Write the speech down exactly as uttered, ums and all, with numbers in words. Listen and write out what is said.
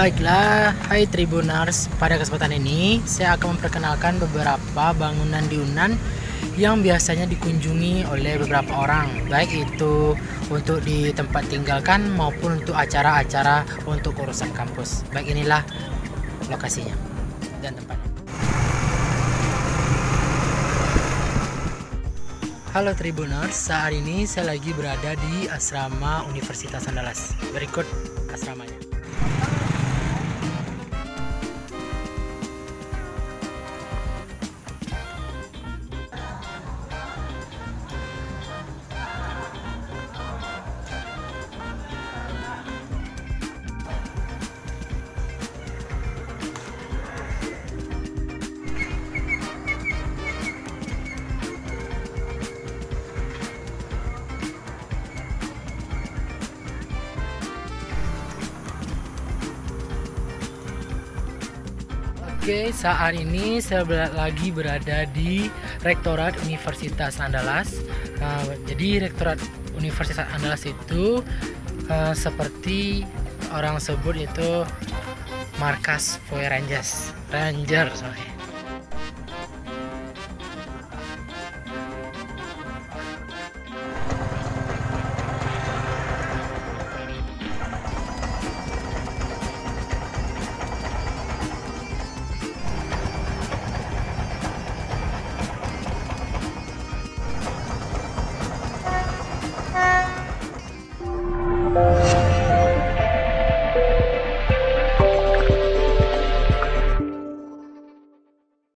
Baiklah, hai Tribuners, pada kesempatan ini saya akan memperkenalkan beberapa bangunan di Unan yang biasanya dikunjungi oleh beberapa orang, baik itu untuk di tempat tinggalkan maupun untuk acara-acara untuk urusan kampus. Baik, inilah lokasinya dan tempatnya. Halo Tribuners, saat ini saya lagi berada di asrama Universitas Andalas. Berikut asramanya. Oke, saat ini saya lagi berada di Rektorat Universitas Andalas. Uh, jadi Rektorat Universitas Andalas itu uh, seperti orang sebut itu markas Poi Rangers, Rangers.